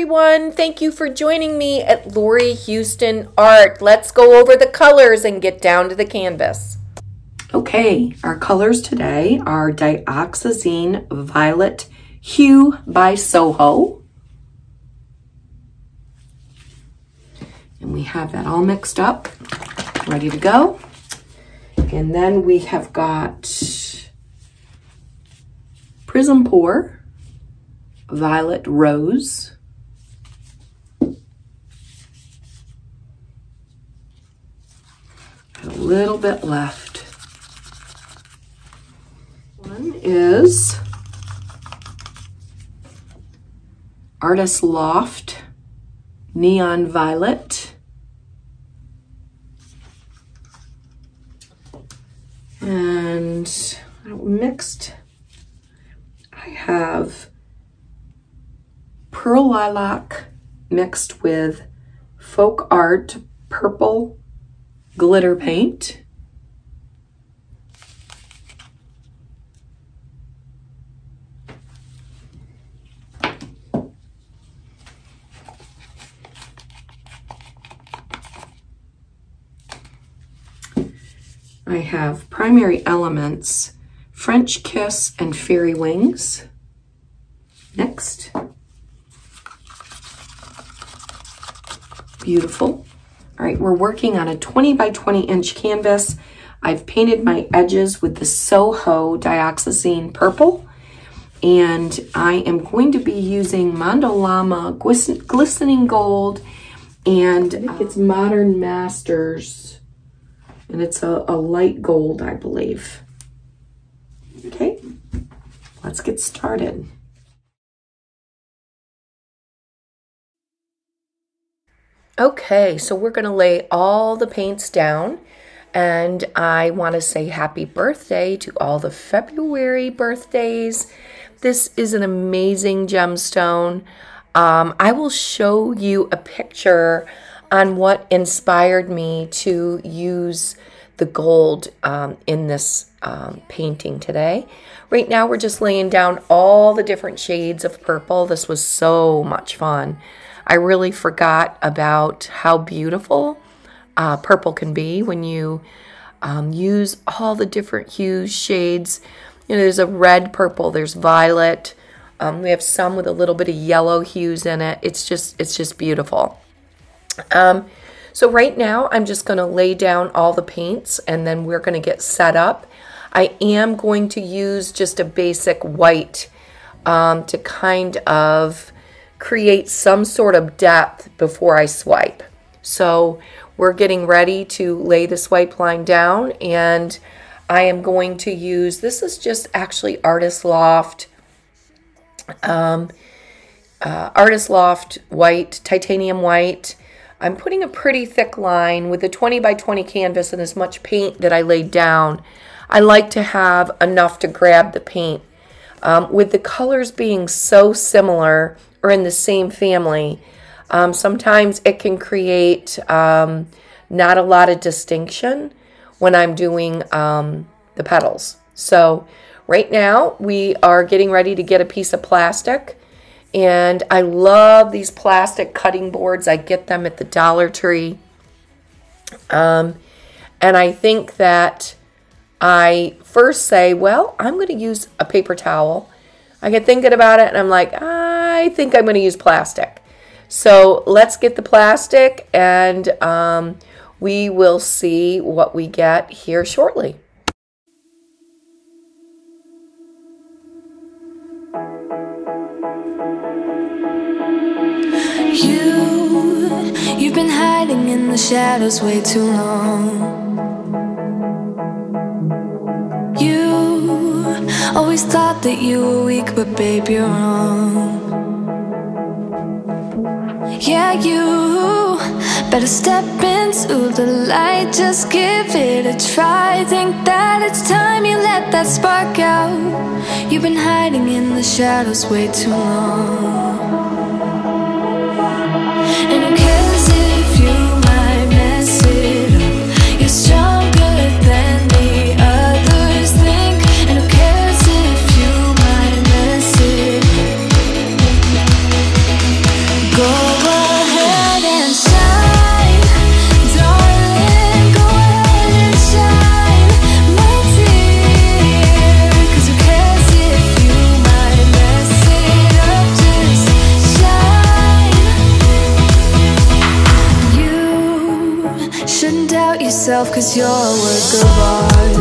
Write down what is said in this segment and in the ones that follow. everyone. Thank you for joining me at Lori Houston Art. Let's go over the colors and get down to the canvas. Okay, our colors today are Dioxazine Violet Hue by Soho. And we have that all mixed up, ready to go. And then we have got Prism Pour, Violet Rose, a little bit left. One is Artist Loft, Neon Violet. And mixed, I have Pearl Lilac mixed with Folk Art Purple Glitter Paint. I have Primary Elements, French Kiss, and Fairy Wings. Next. Beautiful. All right, we're working on a 20 by 20 inch canvas. I've painted my edges with the Soho Dioxazine Purple, and I am going to be using Mondo Llama Glistening Gold, and I think it's Modern Masters. And it's a light gold, I believe. Okay, let's get started. Okay, so we're gonna lay all the paints down, and I wanna say happy birthday to all the February birthdays. This is an amazing gemstone. I will show you a picture on what inspired me to use the gold in this painting today. Right now we're just laying down all the different shades of purple. This was so much fun. I really forgot about how beautiful purple can be when you use all the different hues, shades. You know, there's a red purple, there's violet. We have some with a little bit of yellow hues in it. It's just beautiful. So right now I'm just going to lay down all the paints, and then we're going to get set up. I am going to use just a basic white to kind of create some sort of depth before I swipe. So we're getting ready to lay the swipe line down, and I am going to use, this is just actually Artist Loft, white, titanium white. I'm putting a pretty thick line with a 20 by 20 canvas and as much paint that I laid down. I like to have enough to grab the paint. With the colors being so similar or in the same family, sometimes it can create not a lot of distinction when I'm doing the petals. So right now we are getting ready to get a piece of plastic. And I love these plastic cutting boards. I get them at the Dollar Tree. And I think that I first say, well, I'm going to use a paper towel. I get thinking about it, and I'm like, I think I'm going to use plastic. So let's get the plastic, and we will see what we get here shortly. You've been hiding in the shadows way too long. You always thought that you were weak, but babe, you're wrong. Yeah, you better step into the light, just give it a try. Think that it's time you let that spark out. You've been hiding in the shadows way too long. And who cares if you might mess it up? You're stronger than the others think. And who cares if you might mess it up? 'cause you're a work of art.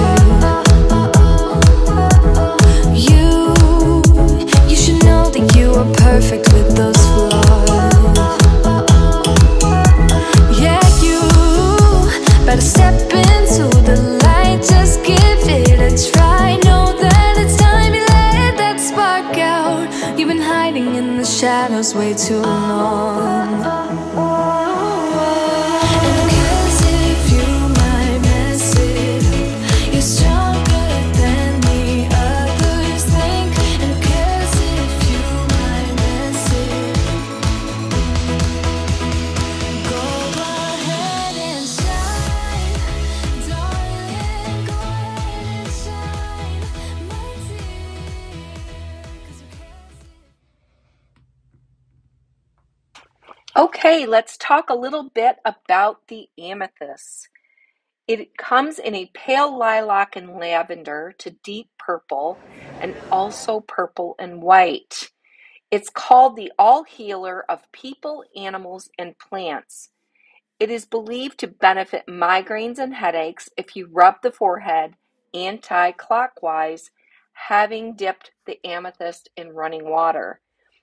You should know that you are perfect with those flaws. Yeah, you better step into the light, just give it a try. Know that it's time you let that spark out. You've been hiding in the shadows way too long. Okay, let's talk a little bit about the amethyst. It comes in a pale lilac and lavender to deep purple and also purple and white. It's called the all healer of people, animals, and plants. It is believed to benefit migraines and headaches if you rub the forehead anti-clockwise, having dipped the amethyst in running water.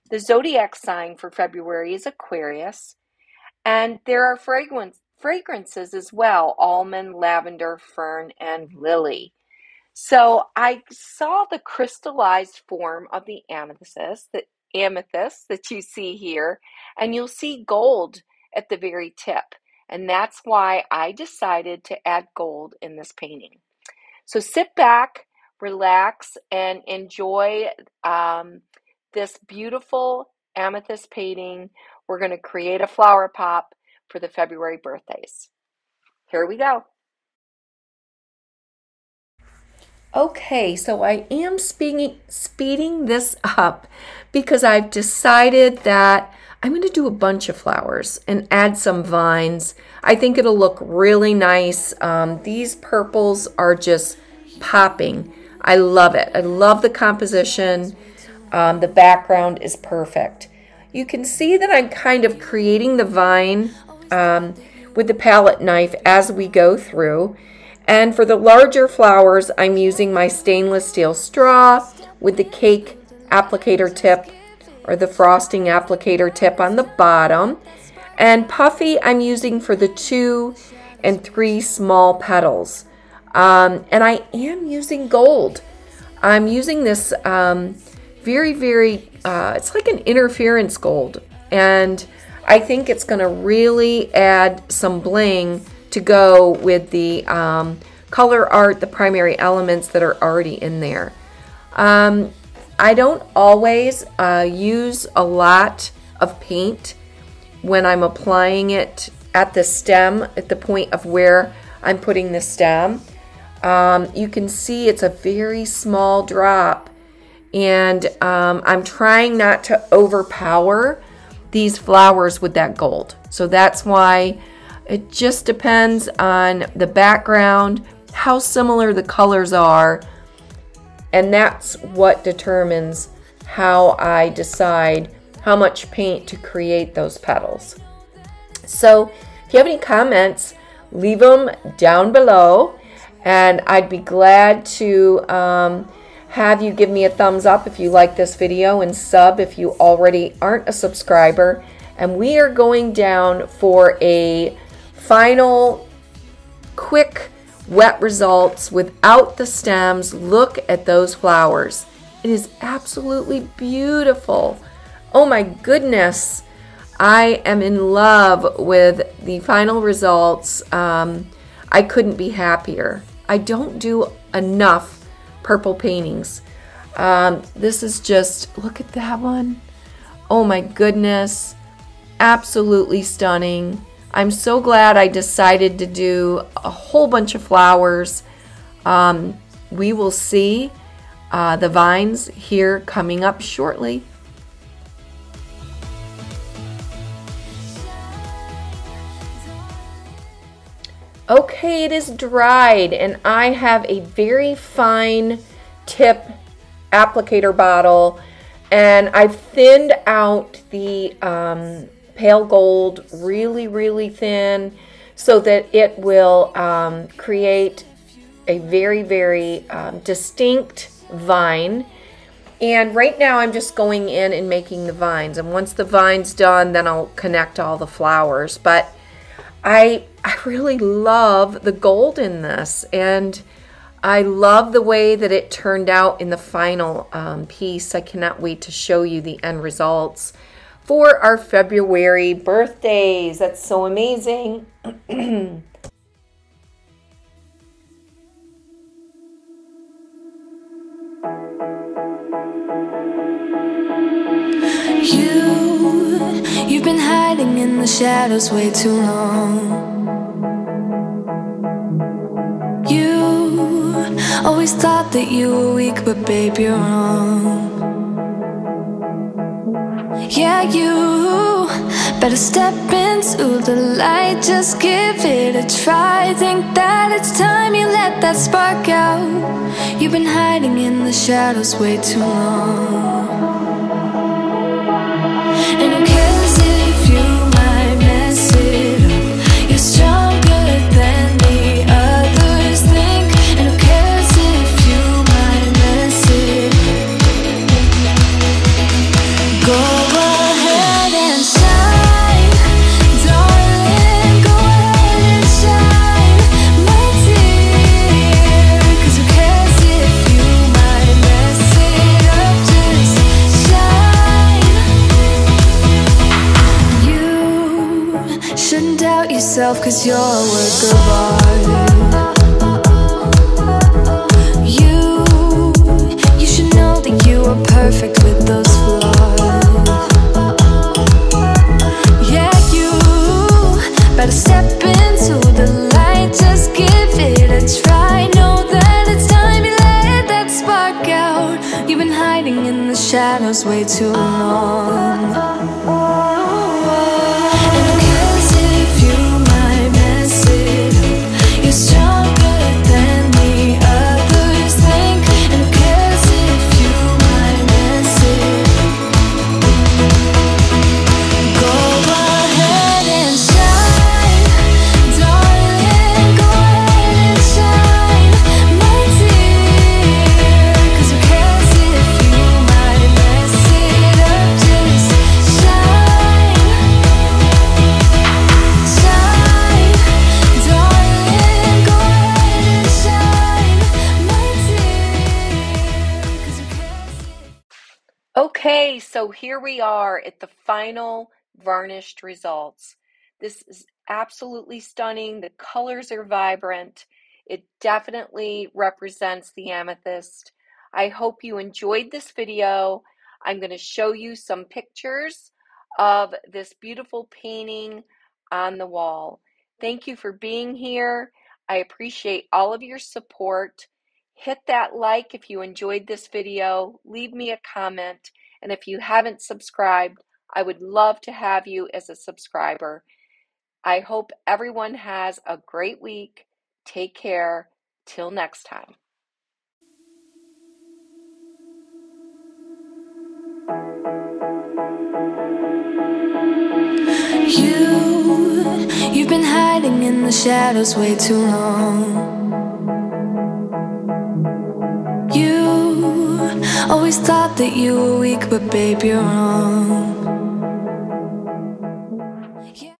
The zodiac sign for February is Aquarius, and there are fragrances as well, almond, lavender, fern, and lily. So I saw the crystallized form of the amethyst, that you see here, and you'll see gold at the very tip, and that's why I decided to add gold in this painting. So sit back, relax, and enjoy this beautiful amethyst painting. We're going to create a flower pop for the February birthdays. Here we go. Okay, so I am speeding this up because I've decided that I'm going to do a bunch of flowers and add some vines. I think it'll look really nice. These purples are just popping. I love it. I love the composition. The background is perfect. You can see that I'm kind of creating the vine with the palette knife as we go through. And for the larger flowers, I'm using my stainless steel straw with the cake applicator tip or the frosting applicator tip on the bottom. And puffy, I'm using for the 2 and 3 small petals. And I am using gold. I'm using this very, very, it's like an interference gold, and I think it's going to really add some bling to go with the color art, the primary elements that are already in there. I don't always use a lot of paint when I'm applying it at the stem, at the point of where I'm putting the stem. You can see it's a very small drop. And I'm trying not to overpower these flowers with that gold. So that's why it just depends on the background, how similar the colors are, and that's what determines how I decide how much paint to create those petals. So if you have any comments, leave them down below, and I'd be glad to have you give me a thumbs up if you like this video, and sub if you already aren't a subscriber. And we are going down for a final quick wet results without the stems. Look at those flowers. It is absolutely beautiful. Oh my goodness. I am in love with the final results. I couldn't be happier. I don't do enough purple paintings. This is just, look at that one. Oh my goodness, absolutely stunning. I'm so glad I decided to do a whole bunch of flowers. We will see the vines here coming up shortly. Okay, it is dried, and I have a very fine tip applicator bottle, and I've thinned out the pale gold really, really thin so that it will create a very, very distinct vine. And right now I'm just going in and making the vines, and once the vine's done, then I'll connect all the flowers. But I really love the gold in this, and I love the way that it turned out in the final piece. I cannot wait to show you the end results for our February birthdays. That's so amazing. You've been hiding in the shadows way too long. You always thought that you were weak, but babe, you're wrong. Yeah, you better step into the light, just give it a try. Think that it's time you let that spark out. You've been hiding in the shadows way too long. And who cares if you might mess it up? You're stronger than the others think. And who cares if you might mess it up? Go ahead and shine, darling, go ahead and shine, my dear. Cause who cares if you might mess it up? Just shine. Shouldn't doubt yourself, cause you're a work of art. You should know that you are perfect with those flaws. Yeah, you better step into the light, just give it a try. Know that it's time you let that spark out. You've been hiding in the shadows way too long. Okay, so here we are at the final varnished results. This is absolutely stunning. The colors are vibrant. It definitely represents the amethyst. I hope you enjoyed this video. I'm going to show you some pictures of this beautiful painting on the wall. Thank you for being here. I appreciate all of your support. Hit that like if you enjoyed this video. Leave me a comment. And if you haven't subscribed, I would love to have you as a subscriber. I hope everyone has a great week. Take care. Till next time. You've been hiding in the shadows way too long. Always thought that you were weak, but babe, you're wrong.